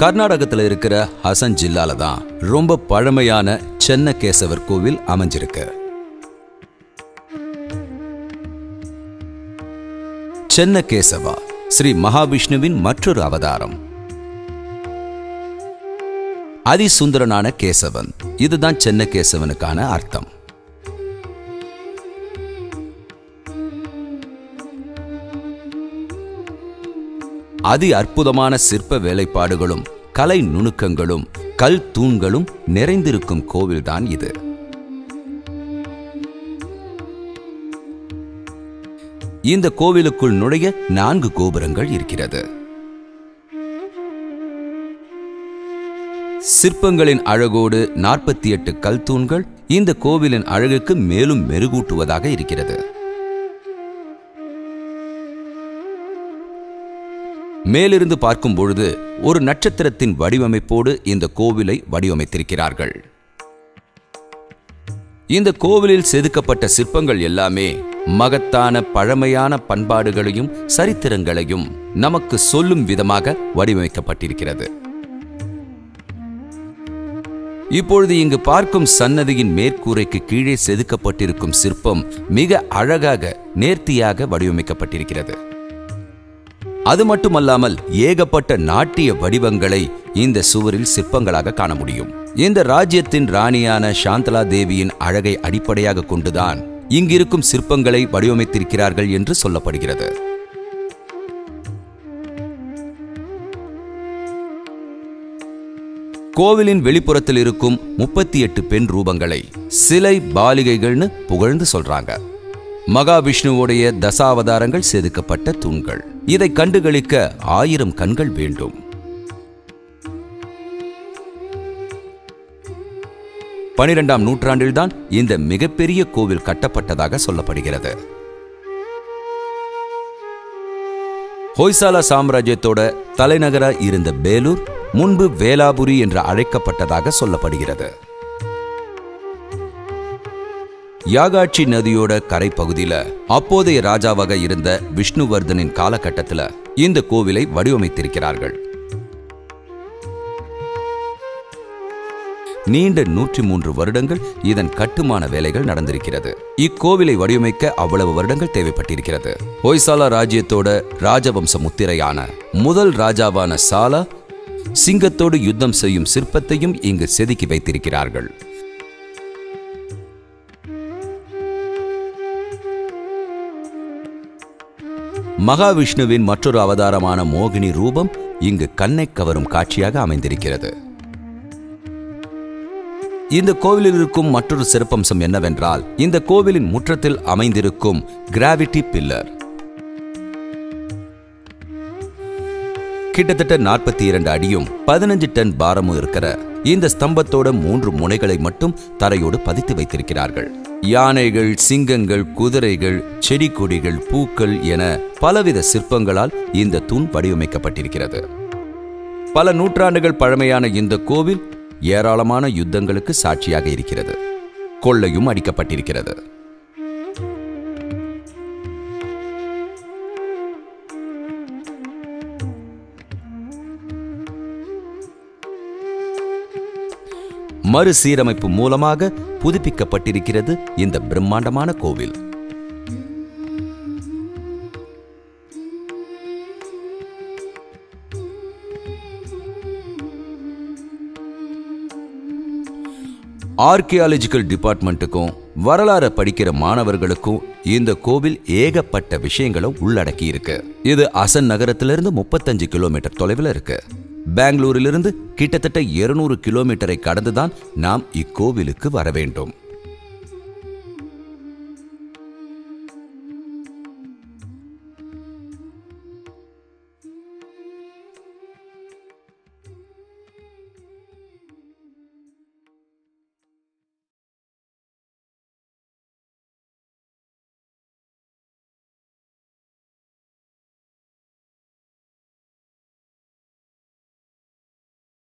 கர்நாடகத்தில் இருக்கிற ஹசன் ஜில்லால தான் ரொம்ப பழமையான சென்னகேசவர் கோவில் அமைஞ்சிருக்கு. சென்னகேசவா ஸ்ரீ மகாவிஷ்ணுவின் மற்றொரு அவதாரம். அதிசுந்தரனான கேசவன், இதுதான் சென்னகேசவனுக்கான அர்த்தம். அதி அற்புதமான சிற்ப வேலைப்பாடுகளும் கலை நுணுக்கங்களும் கல் தூண்களும் நிறைந்திருக்கும் கோவில்தான் இது. இந்த கோவிலுக்குள் நுழைய 4 கோபுரங்கள் இருக்கிறது. சிற்பங்களின் அழகோடு 48 கல் தூண்கள் இந்த கோவிலின் அழகுக்கு மேலும் மெருகூட்டுவதாக இருக்கிறது. மேலிருந்து பார்க்கும் பொழுது ஒரு நட்சத்திரத்தின் வடிவமைப்போடு இந்த கோவிலை வடிவமைத்திருக்கிறார்கள். இந்த கோவிலில் செதுக்கப்பட்ட சிற்பங்கள் எல்லாமே மகத்தான பழமையான பண்பாடுகளையும் சரித்திரங்களையும் நமக்கு சொல்லும் விதமாக வடிவமைக்கப்பட்டிருக்கிறது. இப்பொழுது இங்கு பார்க்கும் சன்னதியின் மேற்கூரைக்கு கீழே செதுக்கப்பட்டிருக்கும் சிற்பம் மிக அழகாக நேர்த்தியாக வடிவமைக்கப்பட்டிருக்கிறது. அது மட்டுமல்லாமல் ஏகப்பட்ட நாட்டிய வடிவங்களை இந்த சுவரில் சிற்பங்களாக காண முடியும். இந்த ராஜ்யத்தின் ராணியான சாந்தலா தேவியின் அழகை அடிப்படையாக கொண்டுதான் இங்கிருக்கும் சிற்பங்களை வடிவமைத்திருக்கிறார்கள் என்று சொல்லப்படுகிறது. கோவிலின் வெளிப்புறத்தில் இருக்கும் 38 பெண் ரூபங்களை சிலை பாலிகைகள்னு புகழ்ந்து சொல்றாங்க. மகாவிஷ்ணுவோடைய தசாவதாரங்கள் செதுக்கப்பட்ட தூண்கள், இதை கண்டுகளிக்க 1000 கண்கள் வேண்டும். பனிரெண்டாம் நூற்றாண்டில்தான் இந்த மிகப்பெரிய கோவில் கட்டப்பட்டதாக சொல்லப்படுகிறது. ஹொய்சாலா சாம்ராஜ்யத்தோட தலைநகராக இருந்த பேலூர் முன்பு வேலாபுரி என்று அழைக்கப்பட்டதாக சொல்லப்படுகிறது. யாகாட்சி நதியோட கரைப்பகுதியில அப்போதைய ராஜாவாக இருந்த விஷ்ணுவர்தனின் காலகட்டத்தில் இந்த கோவிலை வடிவமைத்திருக்கிறார்கள். நீண்ட 103 வருடங்கள் இதன் கட்டுமான வேலைகள் நடந்திருக்கிறது. இக்கோவிலை வடிவமைக்க அவ்வளவு வருடங்கள் தேவைப்பட்டிருக்கிறது. ஹொய்சாலா ராஜ்யத்தோட ராஜவம்ச முத்திரையான முதல் ராஜாவான சாலா சிங்கத்தோடு யுத்தம் செய்யும் சிற்பத்தையும் இங்கு செதுக்கி வைத்திருக்கிறார்கள். மகாவிஷ்ணுவின் மற்றொரு அவதாரமான மோகினி ரூபம் இங்கு கண்ணை கவரும் காட்சியாக அமைந்திருக்கிறது. இந்த கோவிலில் இருக்கும் மற்றொரு சிறப்பம்சம் என்னவென்றால், இந்த கோவிலின் முற்றத்தில் அமைந்திருக்கும் கிராவிட்டி பில்லர் கிட்டத்தட்ட 42 அடியும் 15 டன் பாரமும் இருக்கிற இந்த ஸ்தம்பத்தோட 3 முனைகளை மட்டும் தரையோடு பதித்து வைத்திருக்கிறார்கள். யானைகள், சிங்கங்கள், குதிரைகள், செடி கொடிகள், பூக்கள் என பலவித சிற்பங்களால் இந்த தூண் வடிவமைக்கப்பட்டிருக்கிறது. பல நூற்றாண்டுகள் பழமையான இந்த கோவில் ஏராளமான யுத்தங்களுக்கு சாட்சியாக இருக்கிறது. கொள்ளையும் அடிக்கப்பட்டிருக்கிறது. மறுசீரமைப்பு மூலமாக புதுப்பிக்கப்பட்டிருக்கிறது இந்த பிரம்மாண்டமான கோவில். ஆர்கியாலஜிக்கல் டிபார்ட்மெண்ட்டுக்கும் வரலாறு படிக்கிற மாணவர்களுக்கும் இந்த கோவில் ஏகப்பட்ட விஷயங்களை உள்ளடக்கி இருக்கு. இது அசன் நகரத்திலிருந்து 35 கிலோமீட்டர் தொலைவில் இருக்கு. பெங்களூரிலிருந்து கிட்டத்தட்ட 200 கிலோமீட்டரை கடந்துதான் நாம் இக்கோவிலுக்கு வர வேண்டும்.